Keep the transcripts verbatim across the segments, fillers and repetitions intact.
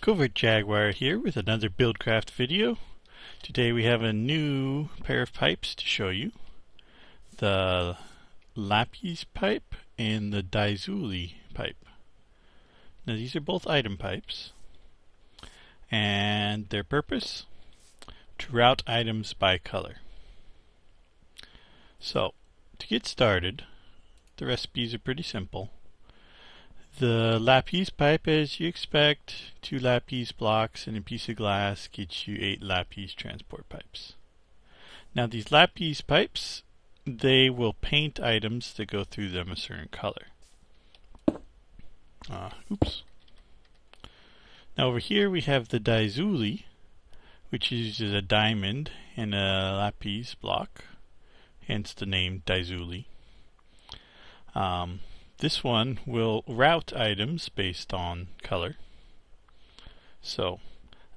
Covert Jaguar here with another BuildCraft video. Today we have a new pair of pipes to show you. The Lapis pipe and the Daizuli pipe. Now these are both item pipes. And their purpose? To route items by color. So, to get started, the recipes are pretty simple. The Lapis pipe, as you expect, two Lapis blocks and a piece of glass gets you eight Lapis transport pipes. Now these Lapis pipes, they will paint items that go through them a certain color. Uh, oops. Now over here we have the Daizuli, which uses a diamond and a Lapis block, hence the name Daizuli. Um, This one will route items based on color. So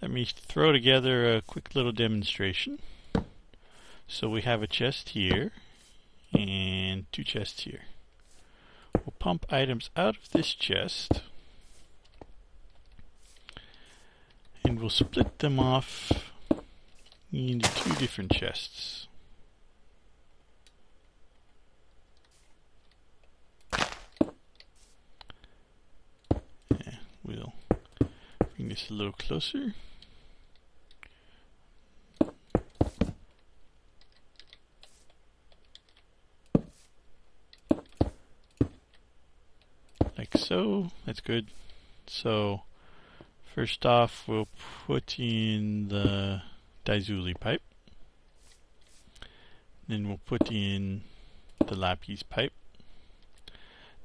let me throw together a quick little demonstration. So we have a chest here and two chests here. We'll pump items out of this chest and we'll split them off into two different chests. We'll bring this a little closer. Like so. That's good. So, first off, we'll put in the Daizuli pipe. Then we'll put in the Lapis pipe.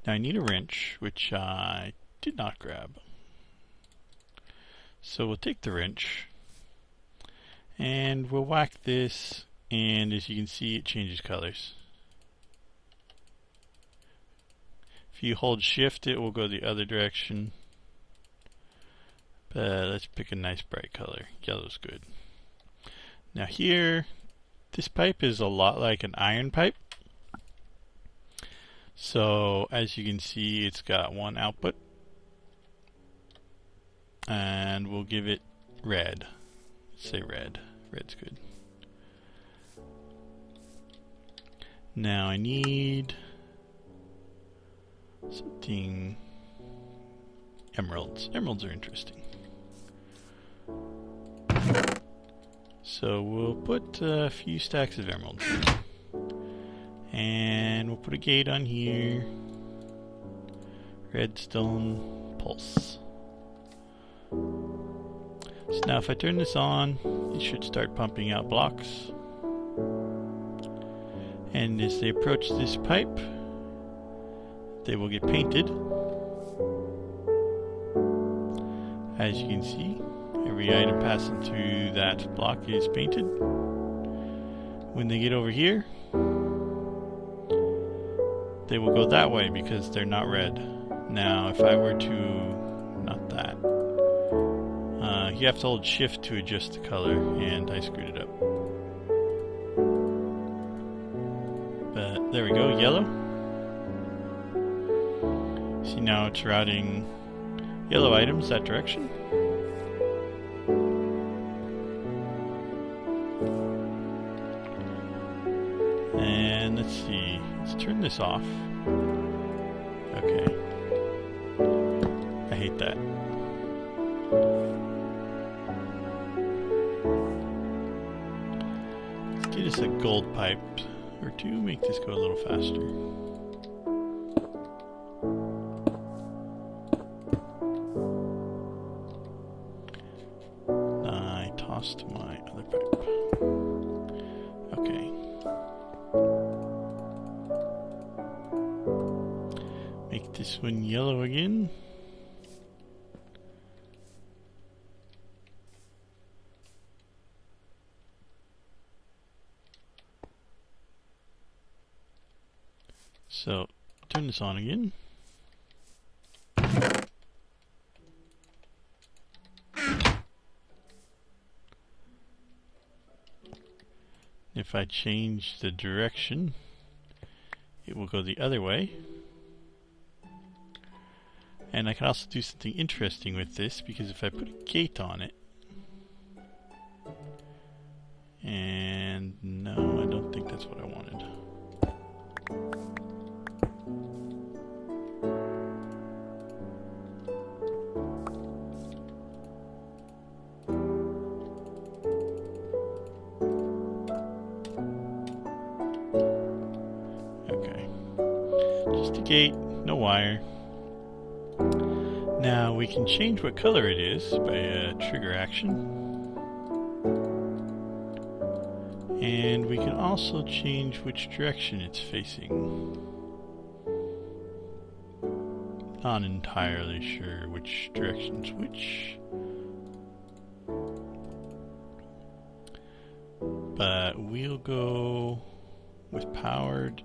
Now I need a wrench, which I did not grab. So we'll take the wrench and we'll whack this, and as you can see it changes colors. If you hold shift it will go the other direction, but let's pick a nice bright color. Yellow's good. Now here, this pipe is a lot like an iron pipe. So as you can see it's got one output. And we'll give it red. Let's say red. Red's good. Now I need something. Emeralds. Emeralds are interesting. So we'll put a few stacks of emeralds. And we'll put a gate on here. Redstone pulse. So now if I turn this on, it should start pumping out blocks. And as they approach this pipe, they will get painted. As you can see, every item passing through that block is painted. When they get over here, they will go that way because they're not red. Now if I were to... not that. Uh, you have to hold shift to adjust the color, and I screwed it up. But there we go, yellow. See, now it's routing yellow items that direction. And let's see, let's turn this off. Okay. I hate that. Get us a gold pipe or two, make this go a little faster. I tossed my other pipe. Okay. Make this one yellow again. So, turn this on again. If I change the direction, it will go the other way. And I can also do something interesting with this, because if I put a gate on it, and no, I don't think that's what I wanted. Gate, no wire. Now we can change what color it is by a trigger action, and we can also change which direction it's facing. Not entirely sure which direction's which, but we'll go with powered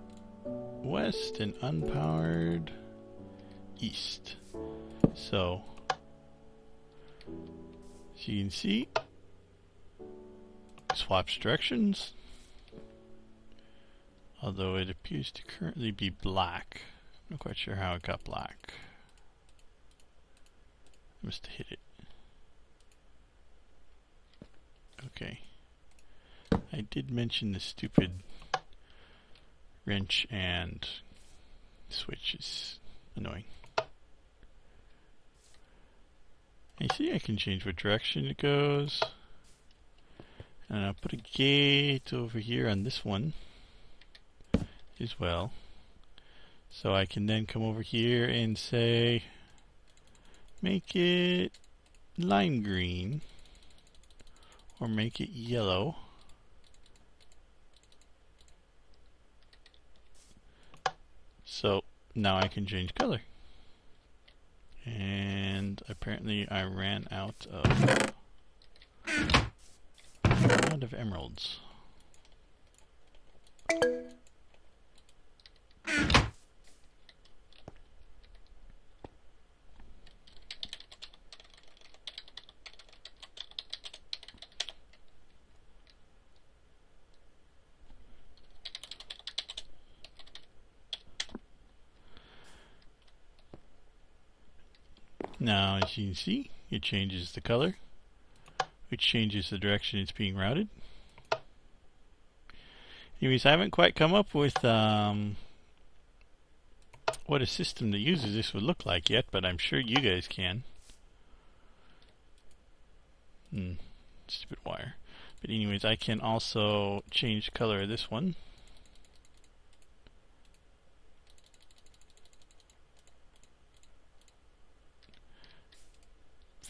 west and unpowered east. So, as you can see, swaps directions, although it appears to currently be black. I'm not quite sure how it got black. I must have hit it. Okay. I did mention the stupid wrench and switch is annoying. You see, I can change what direction it goes. And I'll put a gate over here on this one as well. So I can then come over here and say, make it lime green or make it yellow. So now I can change color. And apparently I ran out of out of emeralds. Now, as you can see, it changes the color, which changes the direction it's being routed. Anyways, I haven't quite come up with um, what a system that uses this would look like yet, but I'm sure you guys can. Hmm, stupid wire. But anyways, I can also change the color of this one.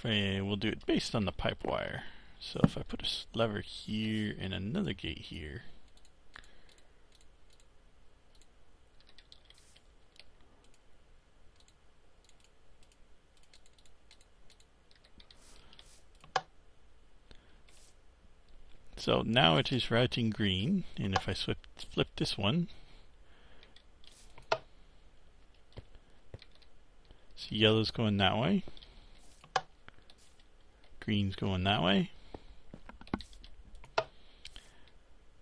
We'll do it based on the pipe wire. So if I put a lever here and another gate here, so now it is routing green. And if I flip, flip this one, so yellow's going that way, green's going that way.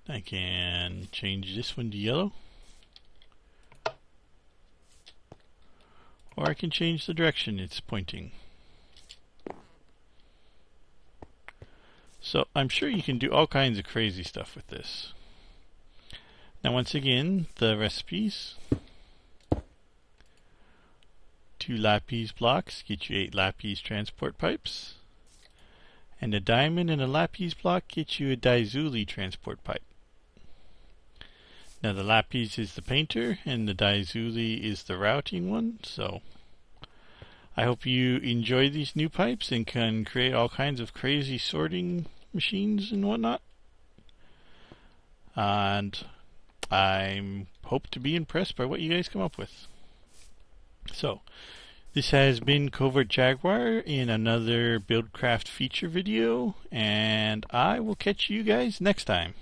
I can change this one to yellow, or I can change the direction it's pointing. So I'm sure you can do all kinds of crazy stuff with this. Now once again, the recipes: two lapis blocks get you eight lapis transport pipes. And a diamond and a lapis block gets you a Daizuli transport pipe. Now the lapis is the painter and the Daizuli is the routing one. So I hope you enjoy these new pipes and can create all kinds of crazy sorting machines and whatnot. And I hope to be impressed by what you guys come up with. So this has been Covert Jaguar in another BuildCraft feature video, and I will catch you guys next time.